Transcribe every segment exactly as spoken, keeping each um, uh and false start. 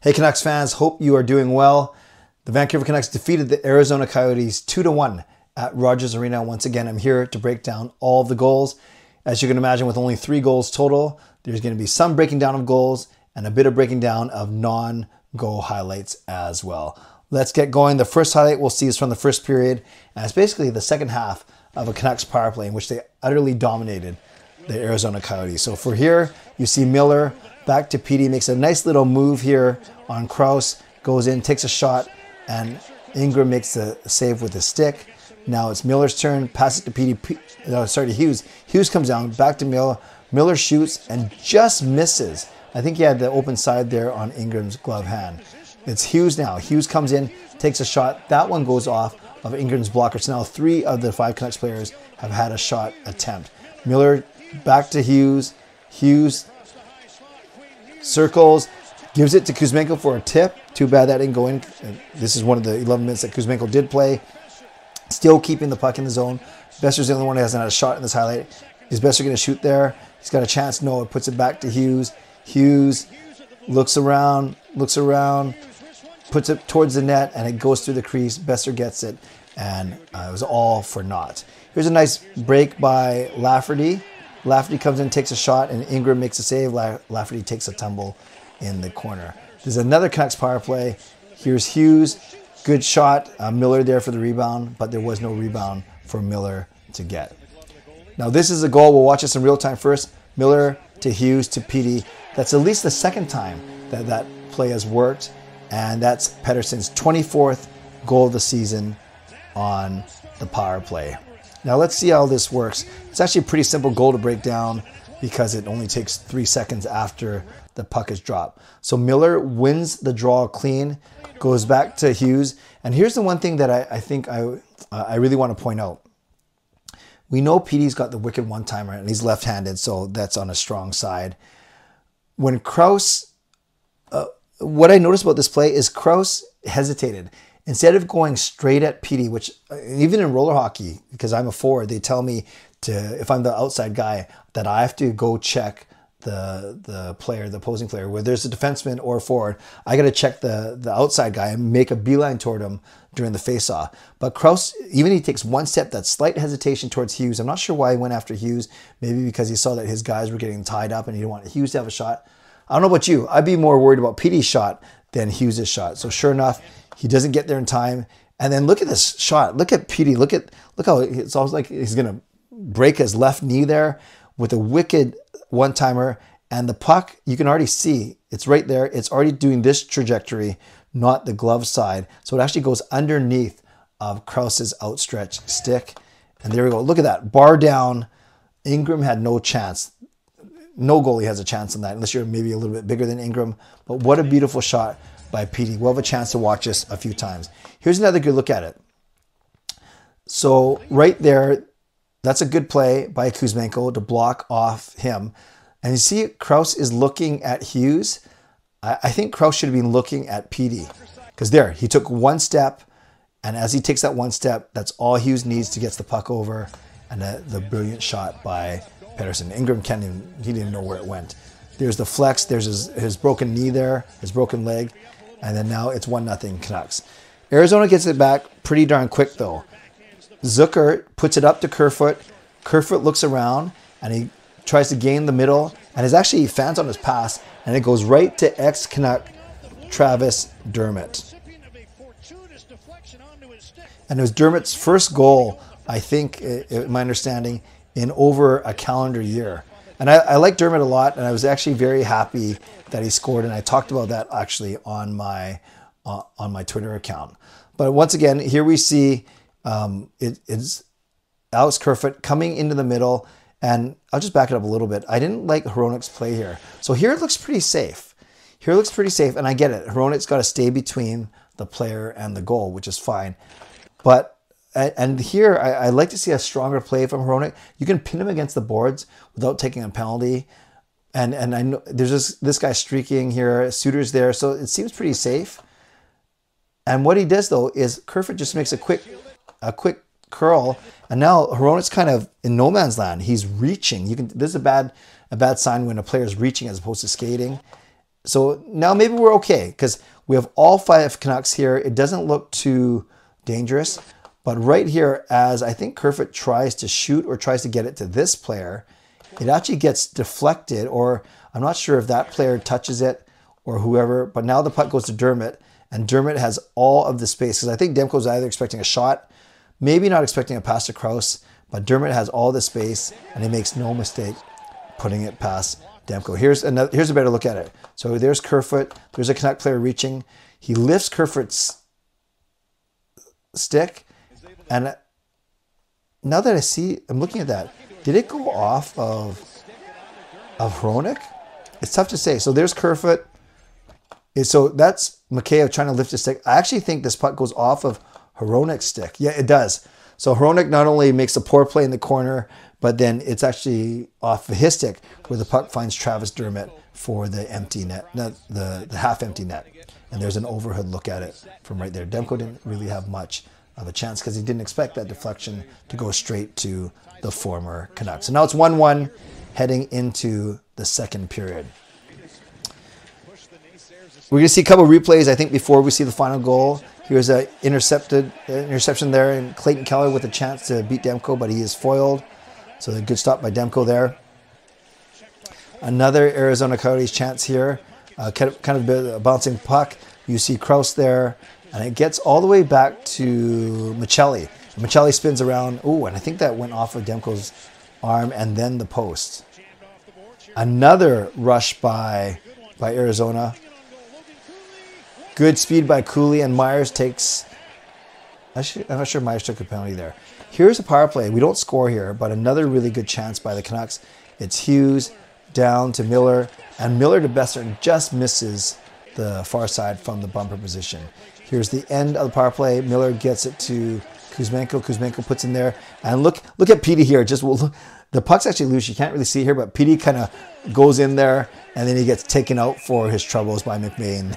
Hey Canucks fans, hope you are doing well. The Vancouver Canucks defeated the Arizona Coyotes two to one at Rogers Arena. Once again, I'm here to break down all of the goals. As you can imagine, with only three goals total, there's going to be some breaking down of goals and a bit of breaking down of non-goal highlights as well. Let's get going. The first highlight we'll see is from the first period, and it's basically the second half of a Canucks power play in which they utterly dominated the Arizona Coyotes. So for here, you see Miller back to Petey, makes a nice little move here on Krause, goes in, takes a shot, and Ingram makes the save with his stick. Now it's Miller's turn, passes to Petey, P no, sorry, to Hughes. Hughes comes down, back to Miller. Miller shoots and just misses. I think he had the open side there on Ingram's glove hand. It's Hughes now. Hughes comes in, takes a shot. That one goes off of Ingram's blocker. So now three of the five Canucks players have had a shot attempt. Miller back to Hughes. Hughes circles, gives it to Kuzmenko for a tip. Too bad that didn't go in. This is one of the eleven minutes that Kuzmenko did play. Still keeping the puck in the zone. Boeser's the only one who hasn't had a shot in this highlight. Is Boeser going to shoot there? He's got a chance. No, it puts it back to Hughes. Hughes looks around, looks around, puts it towards the net, and it goes through the crease. Boeser gets it, and uh, it was all for naught. Here's a nice break by Lafferty. Lafferty comes in, takes a shot, and Ingram makes a save. La Lafferty takes a tumble in the corner. There's another Canucks power play. Here's Hughes. Good shot. Uh, Miller there for the rebound, but there was no rebound for Miller to get. Now this is a goal. We'll watch this in real time first. Miller to Hughes to Petey. That's at least the second time that that play has worked, and that's Pettersson's twenty-fourth goal of the season on the power play. Now let's see how this works. It's actually a pretty simple goal to break down because it only takes three seconds after the puck is dropped. So Miller wins the draw clean, goes back to Hughes. And here's the one thing that I, I think I, uh, I really want to point out. We know Petey's got the wicked one-timer and he's left-handed, so that's on a strong side. When Krause, uh, what I noticed about this play is Krause hesitated. Instead of going straight at Petey, which even in roller hockey, because I'm a forward, they tell me to, if I'm the outside guy, that I have to go check the the player, the opposing player, whether there's a defenseman or a forward. I got to check the, the outside guy and make a beeline toward him during the faceoff. But Krause, even he takes one step, that slight hesitation towards Hughes. I'm not sure why he went after Hughes. Maybe because he saw that his guys were getting tied up and he didn't want Hughes to have a shot. I don't know about you. I'd be more worried about Petey's shot than Hughes' shot. So sure enough, he doesn't get there in time. And then look at this shot. Look at Petey. Look at look how it's almost like he's going to break his left knee there with a wicked one-timer. And the puck, you can already see, it's right there. It's already doing this trajectory, not the glove side. So it actually goes underneath of Krause's outstretched stick. And there we go. Look at that. Bar down. Ingram had no chance. No goalie has a chance on that unless you're maybe a little bit bigger than Ingram. But what a beautiful shot by Petey. We'll have a chance to watch this a few times. Here's another good look at it. So right there, that's a good play by Kuzmenko to block off him. And you see Krause is looking at Hughes. I, I think Krause should have been looking at Petey. Because there, he took one step. And as he takes that one step, that's all Hughes needs to get the puck over. And the, the brilliant shot by Pettersson. Ingram can't even, he didn't know where it went. There's the flex, there's his, his broken knee there, his broken leg, and then now it's one nothing Canucks. Arizona gets it back pretty darn quick though. Zucker puts it up to Kerfoot. Kerfoot looks around and he tries to gain the middle and is actually fans on his pass and it goes right to ex-Canuck Travis Dermott. And it was Dermott's first goal, I think, in my understanding, in over a calendar year. And I, I like Dermott a lot, and I was actually very happy that he scored, and I talked about that actually on my uh, on my Twitter account. But once again, here we see um, it, it's Alex Kerfoot coming into the middle, and I'll just back it up a little bit. I didn't like Hronek's play here. So here it looks pretty safe. Here it looks pretty safe, and I get it. Hronek's got to stay between the player and the goal, which is fine. But And here, I, I like to see a stronger play from Hronek. You can pin him against the boards without taking a penalty. And and I know there's this, this guy streaking here. Suter's there. So it seems pretty safe. And what he does, though, is Kerfoot just makes a quick a quick curl. And now Hronek's kind of in no man's land. He's reaching. You can. This is a bad, a bad sign when a player is reaching as opposed to skating. So now maybe we're okay because we have all five Canucks here. It doesn't look too dangerous. But right here, as I think Kerfoot tries to shoot or tries to get it to this player, it actually gets deflected, or I'm not sure if that player touches it or whoever. But now the puck goes to Dermott, and Dermott has all of the space. Because I think Demko's either expecting a shot, maybe not expecting a pass to Krause, but Dermott has all the space, and he makes no mistake putting it past Demko. Here's another. Here's a better look at it. So there's Kerfoot. There's a Canuck player reaching. He lifts Kerfoot's stick, and now that I see, I'm looking at that. Did it go off of of Hronek? It's tough to say. So there's Kerfoot. So that's Mikheyev trying to lift his stick. I actually think this puck goes off of Hronek's stick. Yeah, it does. So Hronek not only makes a poor play in the corner, but then it's actually off of his stick where the puck finds Travis Dermott for the empty net, not the, the half-empty net. And there's an overhead look at it from right there. Demko didn't really have much of a chance because he didn't expect that deflection to go straight to the former Canucks. So now it's one one heading into the second period. We're going to see a couple of replays, I think, before we see the final goal. Here's an intercepted interception there, and Clayton Keller with a chance to beat Demko, but he is foiled. So a good stop by Demko there. Another Arizona Coyotes chance here. Uh, kind of, kind of a bouncing puck. You see Krause there, and it gets all the way back to Michelli. Michelli spins around. Ooh, and I think that went off of Demko's arm and then the post. Another rush by, by Arizona. Good speed by Cooley, and Myers takes... I'm not sure Myers took a penalty there. Here's a power play. We don't score here, but another really good chance by the Canucks. It's Hughes down to Miller, and Miller to Boeser just misses the far side from the bumper position. Here's the end of the power play. Miller gets it to Kuzmenko. Kuzmenko puts in there, and look look at Petey here. Just well, look, the puck's actually loose. You can't really see it here, but Petey kind of goes in there, and then he gets taken out for his troubles by McBain.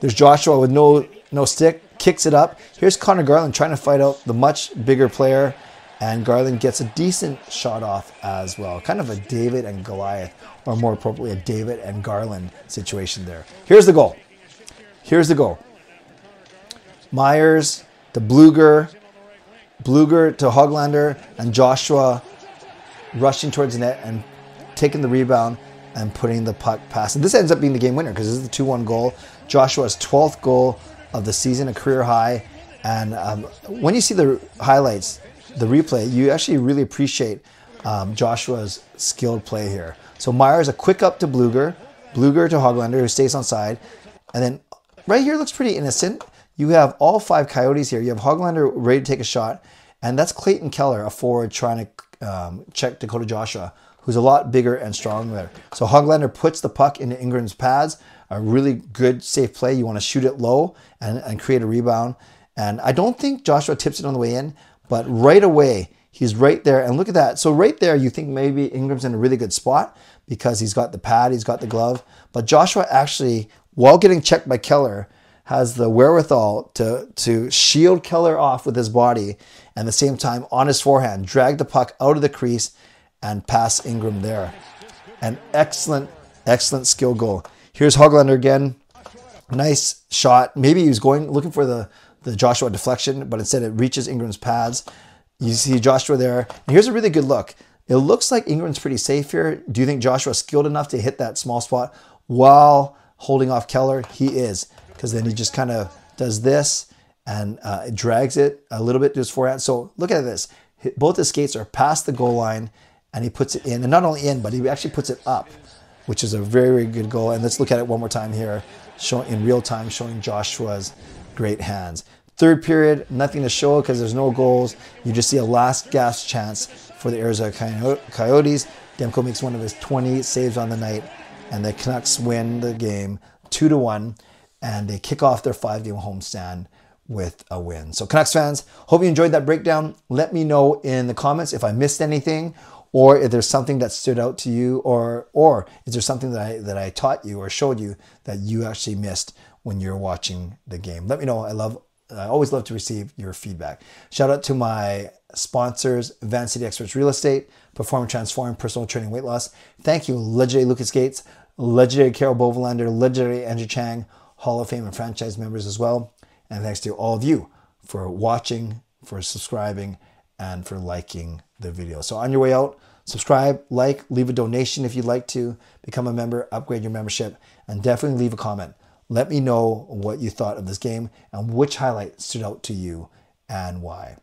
There's Joshua with no no stick, kicks it up. Here's Connor Garland trying to fight out the much bigger player, and Garland gets a decent shot off as well. Kind of a David and Goliath, or more appropriately, a David and Garland situation there. Here's the goal. Here's the goal. Myers to Blueger, Blueger to Hoglander, and Joshua rushing towards the net and taking the rebound and putting the puck past. And this ends up being the game winner because this is the two one goal. Joshua's twelfth goal of the season, a career high. And um, when you see the highlights, the replay, you actually really appreciate um, Joshua's skilled play here. So Myers, a quick up to Blueger, Blueger to Hoglander, who stays on side. And then right here looks pretty innocent. You have all five Coyotes here. You have Hoglander ready to take a shot. And that's Clayton Keller, a forward trying to um, check Dakota Joshua, who's a lot bigger and stronger. So Hoglander puts the puck into Ingram's pads. A really good, safe play. You want to shoot it low and, and create a rebound. And I don't think Joshua tips it on the way in, but right away, he's right there. And look at that. So right there, you think maybe Ingram's in a really good spot because he's got the pad, he's got the glove. But Joshua actually, while getting checked by Keller, has the wherewithal to, to shield Keller off with his body and at the same time, on his forehand, drag the puck out of the crease and pass Ingram there. An excellent, excellent skill goal. Here's Hoglander again. Nice shot. Maybe he was going, looking for the, the Joshua deflection, but instead it reaches Ingram's pads. You see Joshua there. And here's a really good look. It looks like Ingram's pretty safe here. Do you think Joshua's skilled enough to hit that small spot while holding off Keller? He is, because then he just kind of does this and uh, drags it a little bit to his forehand. So look at this. Both his skates are past the goal line, and he puts it in, and not only in, but he actually puts it up, which is a very, very good goal. And let's look at it one more time here, showing in real time, showing Joshua's great hands. Third period, nothing to show because there's no goals. You just see a last gasp chance for the Arizona Coyotes. Demko makes one of his twenty saves on the night, and the Canucks win the game two to one, and they kick off their five-game homestand with a win. So Canucks fans, hope you enjoyed that breakdown. Let me know in the comments if I missed anything, or if there's something that stood out to you, or or is there something that I, that I taught you or showed you that you actually missed when you're watching the game? Let me know. I love I always love to receive your feedback. Shout out to my sponsors, Van City Experts Real Estate, Perform Transform Personal Training Weight Loss. Thank you, legendary Lucas Gates, legendary Carol Bovelander, legendary Andrew Chang, Hall of Fame and franchise members as well. And thanks to all of you for watching, for subscribing, and for liking the video. So on your way out, subscribe, like, leave a donation if you'd like to, become a member, upgrade your membership, and definitely leave a comment. Let me know what you thought of this game and which highlight stood out to you and why.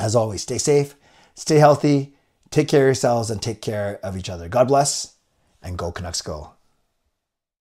As always, stay safe, stay healthy, take care of yourselves, and take care of each other. God bless, and go Canucks go.